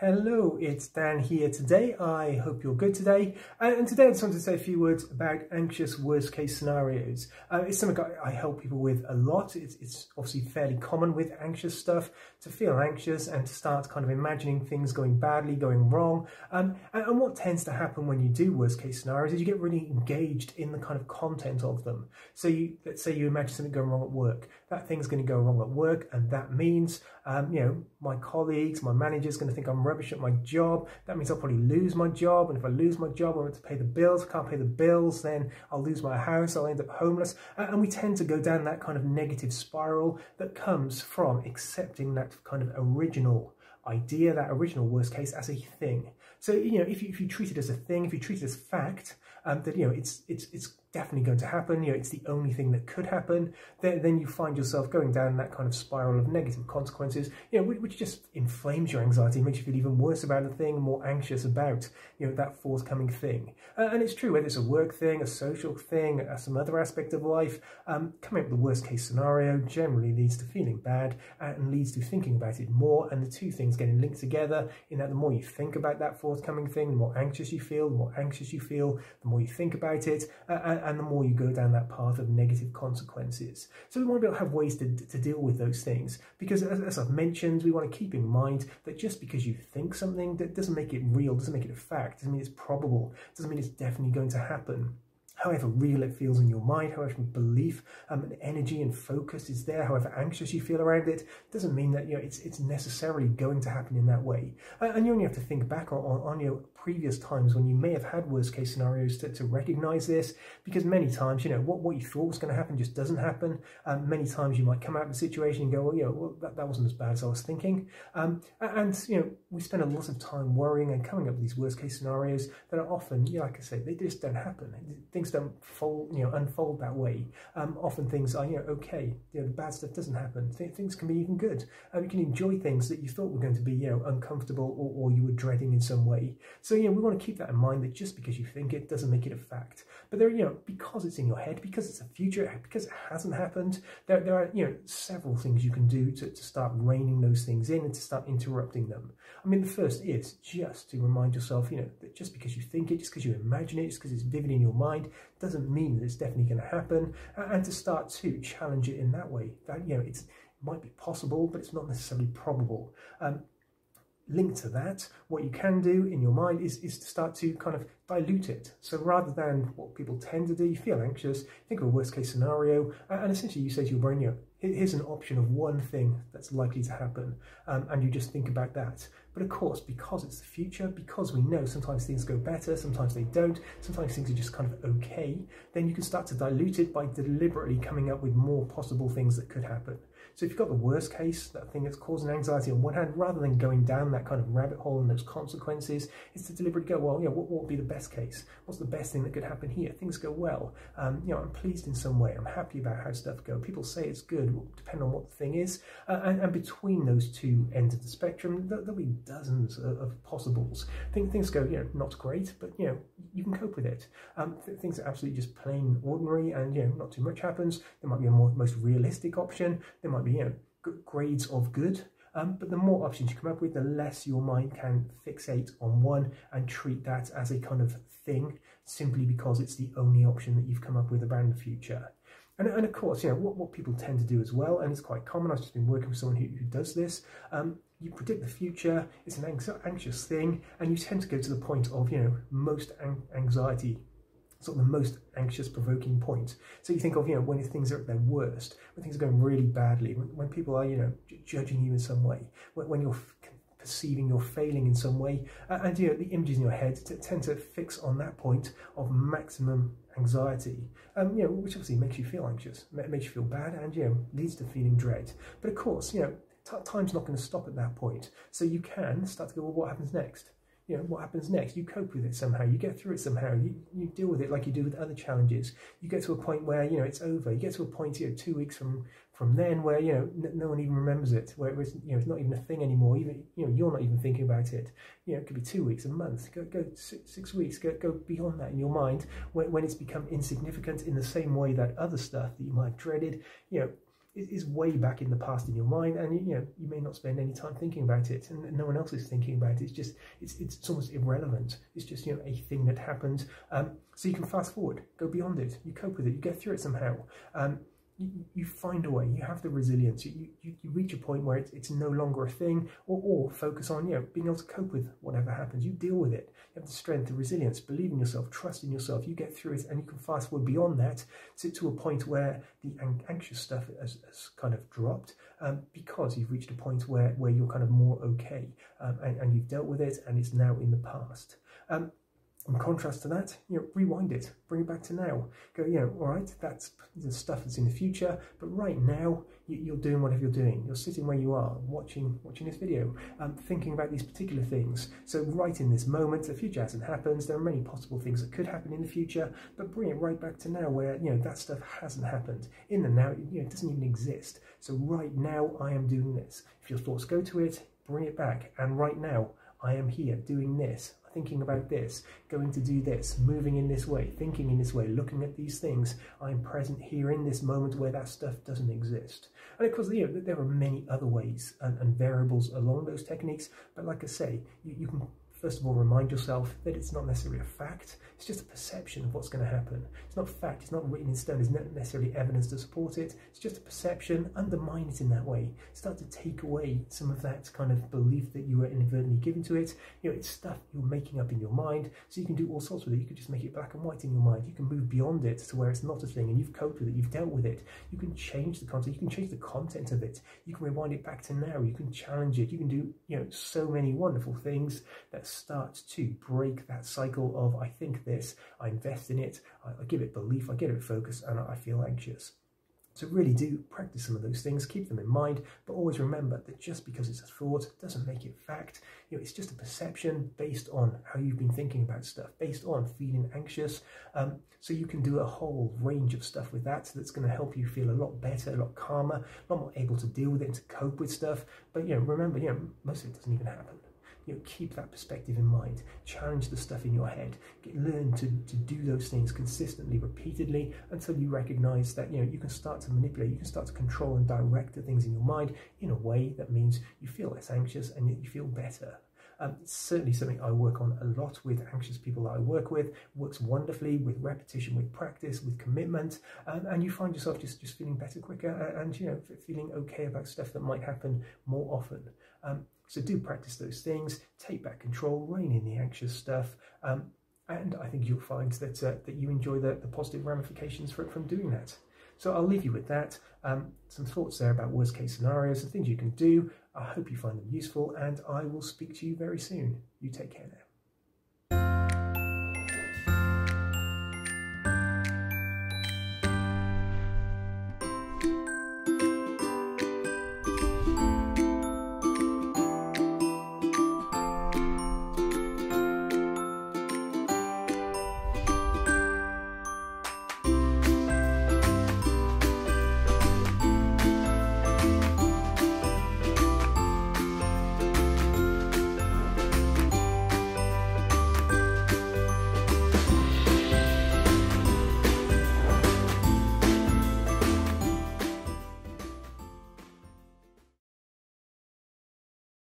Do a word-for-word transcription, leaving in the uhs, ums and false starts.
Hello, it's Dan here today. I hope you're good today. And today I just want to say a few words about anxious worst-case scenarios. Uh, it's something I help people with a lot. It's, it's obviously fairly common with anxious stuff to feel anxious and to start kind of imagining things going badly, going wrong. Um, and, and what tends to happen when you do worst-case scenarios is you get really engaged in the kind of content of them. So you, let's say you imagine something going wrong at work. That thing's going to go wrong at work, and that means um, you know, my colleagues, my manager's going to think I'm rubbish at my job. That means I'll probably lose my job, and if I lose my job, I have to pay the bills. If I can't pay the bills, then I'll lose my house, I'll end up homeless. And we tend to go down that kind of negative spiral that comes from accepting that kind of original idea, that original worst case, as a thing. So, you know, if you, if you treat it as a thing, if you treat it as fact, um, that, you know, it's it's it's definitely going to happen, you know, it's the only thing that could happen, then, then you find yourself going down that kind of spiral of negative consequences, you know, which just inflames your anxiety, makes you feel even worse about the thing, more anxious about, you know, that forthcoming thing. Uh, and it's true, whether it's a work thing, a social thing, or some other aspect of life, um, coming up with the worst case scenario generally leads to feeling bad and leads to thinking about it more, and the two things getting linked together in that the more you think about that forthcoming thing, the more anxious you feel, the more anxious you feel, the more you think about it, uh, and and the more you go down that path of negative consequences. So we want to be able to have ways to, to deal with those things, because as, as I've mentioned, we want to keep in mind that just because you think something, that doesn't make it real, doesn't make it a fact, doesn't mean it's probable, doesn't mean it's definitely going to happen. However real it feels in your mind, however belief um, and energy and focus is there, however anxious you feel around it, doesn't mean that, you know, it's it's necessarily going to happen in that way. Uh, and you only have to think back on, on, on your previous times when you may have had worst case scenarios to, to recognize this, because many times, you know, what, what you thought was going to happen just doesn't happen. Um, many times you might come out of a situation and go, well, you know, well, that, that wasn't as bad as I was thinking. Um, and, you know, we spend a lot of time worrying and coming up with these worst case scenarios that are often, you know, like I say, they just don't happen. Things don't fold, you know, unfold that way. Um, often things are, you know, okay. You know, the bad stuff doesn't happen. Th things can be even good. Um, you can enjoy things that you thought were going to be, you know, uncomfortable or, or you were dreading in some way. So, you know, we want to keep that in mind, that just because you think it doesn't make it a fact. But there, you know, because it's in your head, because it's a future, because it hasn't happened, there, there are, you know, several things you can do to, to start reining those things in and to start interrupting them. I mean, the first is just to remind yourself, you know, that just because you think it, just because you imagine it, just because it's vivid in your mind, doesn't mean that it's definitely going to happen, and to start to challenge it in that way. That, you know, it's, it might be possible, but it's not necessarily probable. Um, linked to that, what you can do in your mind is, is to start to kind of dilute it. So rather than what people tend to do, you feel anxious, think of a worst case scenario, and essentially you say to your brain, you know, here's an option of one thing that's likely to happen, um, and you just think about that. But of course, because it's the future, because we know sometimes things go better, sometimes they don't, sometimes things are just kind of okay, then you can start to dilute it by deliberately coming up with more possible things that could happen. So if you've got the worst case, that thing that's causing anxiety on one hand, rather than going down that kind of rabbit hole and those consequences, is to deliberately go, well, you know, what, what would be the best case? What's the best thing that could happen here? Things go well. Um, you know, I'm pleased in some way. I'm happy about how stuff go. People say it's good, well, depending on what the thing is. Uh, and, and between those two ends of the spectrum, there, there'll be dozens of, of possibles. Think, things go, you know, not great, but, you know, you can cope with it. Um, th things are absolutely just plain ordinary and, you know, not too much happens. There might be a more, most realistic option. There might be, you know, grades of good, um, but the more options you come up with, the less your mind can fixate on one and treat that as a kind of thing simply because it's the only option that you've come up with about the future. And, and of course, you know, what, what people tend to do as well, and it's quite common, I've just been working with someone who, who does this, um, you predict the future, it's an anx anxious thing, and you tend to go to the point of, you know, most an anxiety, sort of the most anxious provoking point. So you think of, you know, when things are at their worst, when things are going really badly, when, when people are, you know, judging you in some way, when, when you're f perceiving you're failing in some way, uh, and, you know, the images in your head t tend to fix on that point of maximum anxiety, um, you know, which obviously makes you feel anxious, makes you feel bad, and, you know, leads to feeling dread. But of course, you know, t time's not going to stop at that point. So you can start to go, well, what happens next? You know, what happens next? You cope with it somehow, you get through it somehow, you, you deal with it like you do with other challenges. You get to a point where, you know, it's over. You get to a point, you know, two weeks from from then where, you know, no one even remembers it, where it was, you know, it's not even a thing anymore, even, you know, you're not even thinking about it. You know, it could be two weeks, a month, go, go six, six weeks, go, go beyond that in your mind, when, when it's become insignificant in the same way that other stuff that you might have dreaded, you know, is way back in the past in your mind, and you know you may not spend any time thinking about it, and no one else is thinking about it. It's just it's it's almost irrelevant. It's just you know a thing that happened. Um, so you can fast forward, go beyond it, you cope with it, you get through it somehow. Um, you, you find a way. You have the resilience. You you, you reach a point where it's it's no longer a thing, or or focus on you know being able to cope with whatever happens. You deal with it. You have the strength, the resilience, believe in yourself, trust in yourself. You get through it, and you can fast forward beyond that to, to a point where the anxious stuff has, has kind of dropped, um, because you've reached a point where, where you're kind of more okay, um, and, and you've dealt with it, and it's now in the past. Um, In contrast to that, you know, rewind it, bring it back to now. Go, you know, all right, that's the stuff that's in the future, but right now you, you're doing whatever you're doing. You're sitting where you are, watching watching this video, um, thinking about these particular things. So right in this moment, the future hasn't happened. There are many possible things that could happen in the future, but bring it right back to now, where you know that stuff hasn't happened. In the now, you know, it doesn't even exist. So right now, I am doing this. If your thoughts go to it, bring it back. And right now, I am here doing this. Thinking about this, going to do this, moving in this way, thinking in this way, looking at these things. I'm present here in this moment where that stuff doesn't exist. And of course, you know, there are many other ways and, and variables along those techniques. But like I say, you, you can first of all remind yourself that it's not necessarily a fact. It's just a perception of what's going to happen. It's not fact. It's not written in stone. There's not necessarily evidence to support it. It's just a perception. Undermine it in that way. Start to take away some of that kind of belief that you were inadvertently given to it. You know, it's stuff you're making up in your mind. So you can do all sorts with it. You could just make it black and white in your mind. You can move beyond it to where it's not a thing, and you've coped with it. You've dealt with it. You can change the content. You can change the content of it. You can rewind it back to now. You can challenge it. You can do, you know, so many wonderful things that start to break that cycle of I think this, I invest in it, I, I give it belief, I give it focus, and I, I feel anxious. So really do practice some of those things, keep them in mind, but always remember that just because it's a thought doesn't make it fact. You know, it's just a perception based on how you've been thinking about stuff, based on feeling anxious. Um, so you can do a whole range of stuff with that that's going to help you feel a lot better, a lot calmer, a lot more able to deal with it and to cope with stuff. But you know, remember, you know, most of it doesn't even happen. You know, keep that perspective in mind, challenge the stuff in your head, Get, learn to, to do those things consistently, repeatedly, until you recognize that you know you can start to manipulate, you can start to control and direct the things in your mind in a way that means you feel less anxious and yet you feel better. Um, it's certainly something I work on a lot with anxious people that I work with. It works wonderfully with repetition, with practice, with commitment, um, and you find yourself just, just feeling better quicker, and, and you know feeling okay about stuff that might happen more often. Um, so do practice those things, take back control, rein in the anxious stuff, um, and I think you'll find that, uh, that you enjoy the, the positive ramifications for, from doing that. So I'll leave you with that, um, some thoughts there about worst case scenarios and things you can do. I hope you find them useful, and I will speak to you very soon. You take care now.